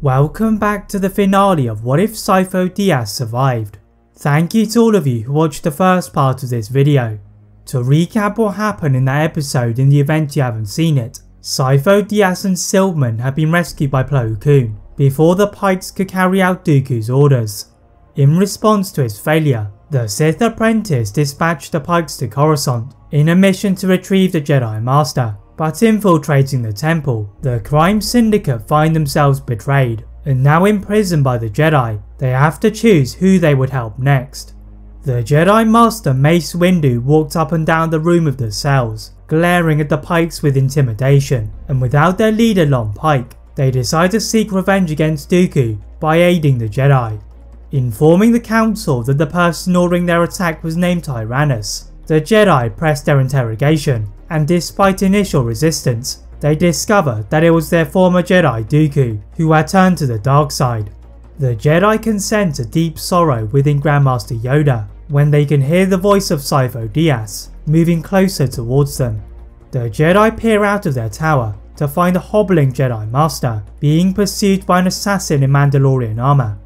Welcome back to the finale of What If Sifo Dyas Survived. Thank you to all of you who watched the first part of this video. To recap what happened in that episode in the event you haven't seen it, Sifo Dyas and Silman had been rescued by Plo Koon before the Pykes could carry out Dooku's orders. In response to his failure, the Sith apprentice dispatched the Pykes to Coruscant in a mission to retrieve the Jedi Master. But infiltrating the temple, the crime syndicate find themselves betrayed, and now imprisoned by the Jedi, they have to choose who they would help next. The Jedi Master Mace Windu walked up and down the room of the cells, glaring at the Pykes with intimidation, and without their leader Long Pike, they decide to seek revenge against Dooku by aiding the Jedi. Informing the council that the person ordering their attack was named Tyrannus, the Jedi pressed their interrogation, and despite initial resistance, they discover that it was their former Jedi Dooku who had turned to the dark side. The Jedi can sense a deep sorrow within Grandmaster Yoda when they can hear the voice of Sifo Dyas moving closer towards them. The Jedi peer out of their tower to find a hobbling Jedi Master being pursued by an assassin in Mandalorian armor.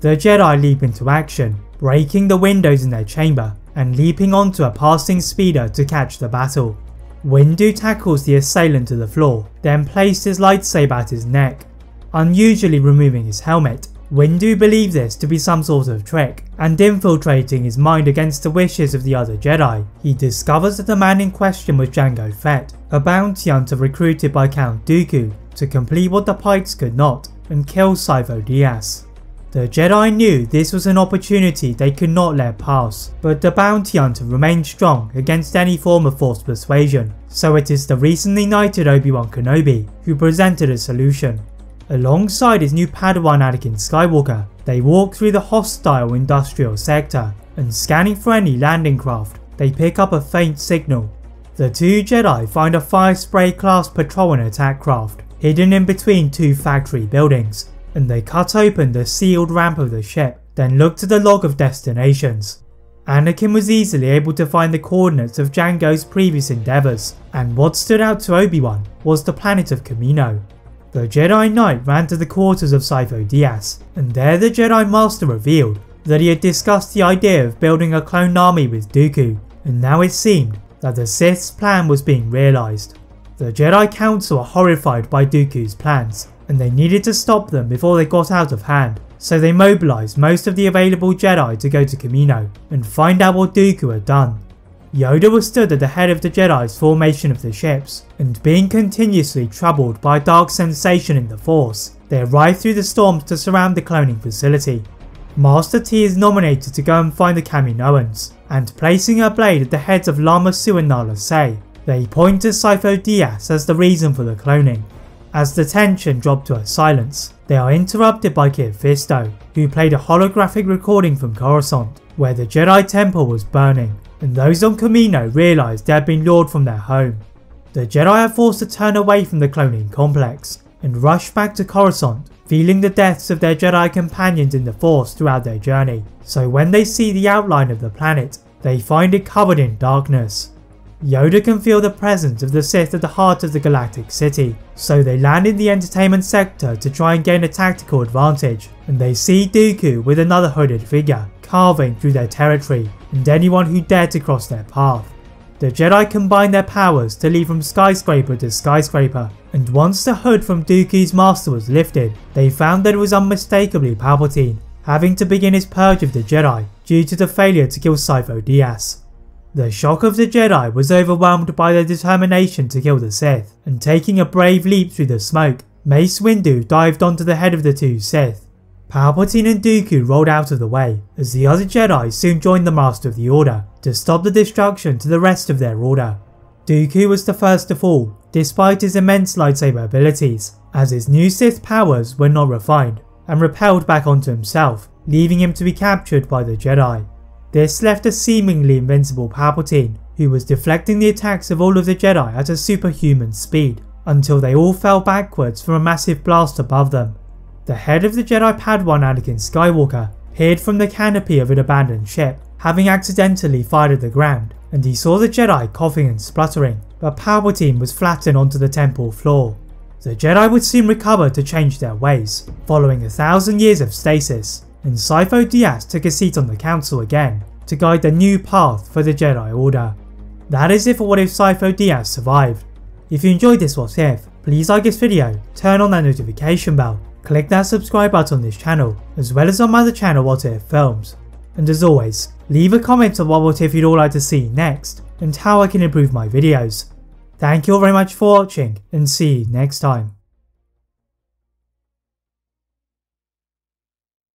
The Jedi leap into action, breaking the windows in their chamber and leaping onto a passing speeder to catch the battle. Windu tackles the assailant to the floor, then placed his lightsaber at his neck. Unusually removing his helmet, Windu believed this to be some sort of trick, and infiltrating his mind against the wishes of the other Jedi, he discovers that the man in question was Jango Fett, a bounty hunter recruited by Count Dooku to complete what the Pykes could not, and kill Sifo Dyas. The Jedi knew this was an opportunity they could not let pass, but the bounty hunter remained strong against any form of forced persuasion, so it is the recently knighted Obi-Wan Kenobi who presented a solution. Alongside his new Padawan Anakin Skywalker, they walk through the hostile industrial sector, and scanning for any landing craft, they pick up a faint signal. The two Jedi find a fire spray class patrol and attack craft, hidden in between two factory buildings, and they cut open the sealed ramp of the ship, then looked at the log of destinations. Anakin was easily able to find the coordinates of Jango's previous endeavours, and what stood out to Obi-Wan was the planet of Kamino. The Jedi Knight ran to the quarters of Sifo Dyas, and there the Jedi Master revealed that he had discussed the idea of building a clone army with Dooku, and now it seemed that the Sith's plan was being realised. The Jedi Council are horrified by Dooku's plans, and they needed to stop them before they got out of hand, so they mobilised most of the available Jedi to go to Kamino and find out what Dooku had done. Yoda was stood at the head of the Jedi's formation of the ships, and being continuously troubled by a dark sensation in the Force, they arrive through the storms to surround the cloning facility. Master T is nominated to go and find the Kaminoans, and placing her blade at the heads of Lama Su and Nala Se, they point to Sifo Dyas as the reason for the cloning. As the tension dropped to a silence, they are interrupted by Kit Fisto, who played a holographic recording from Coruscant, where the Jedi Temple was burning, and those on Kamino realised they had been lured from their home. The Jedi are forced to turn away from the cloning complex, and rush back to Coruscant, feeling the deaths of their Jedi companions in the Force throughout their journey, so when they see the outline of the planet, they find it covered in darkness. Yoda can feel the presence of the Sith at the heart of the galactic city, so they land in the entertainment sector to try and gain a tactical advantage, and they see Dooku with another hooded figure carving through their territory and anyone who dared to cross their path. The Jedi combine their powers to leap from skyscraper to skyscraper, and once the hood from Dooku's master was lifted, they found that it was unmistakably Palpatine, having to begin his purge of the Jedi due to the failure to kill Sifo Dyas. The shock of the Jedi was overwhelmed by their determination to kill the Sith, and taking a brave leap through the smoke, Mace Windu dived onto the head of the two Sith. Palpatine and Dooku rolled out of the way, as the other Jedi soon joined the Master of the Order to stop the destruction to the rest of their order. Dooku was the first to fall, despite his immense lightsaber abilities, as his new Sith powers were not refined, and repelled back onto himself, leaving him to be captured by the Jedi. This left a seemingly invincible Palpatine, who was deflecting the attacks of all of the Jedi at a superhuman speed, until they all fell backwards from a massive blast above them. The head of the Jedi Padawan Anakin Skywalker peered from the canopy of an abandoned ship, having accidentally fired at the ground, and he saw the Jedi coughing and spluttering, but Palpatine was flattened onto the temple floor. The Jedi would soon recover to change their ways, following 1,000 years of stasis, and Sifo Dyas took a seat on the council again to guide the new path for the Jedi Order. That is it for What If Sifo Dyas Survived. If you enjoyed this What If, please like this video, turn on that notification bell, click that subscribe button on this channel, as well as on my other channel What If Films. And as always, leave a comment on what if you'd all like to see next, and how I can improve my videos. Thank you all very much for watching, and see you next time.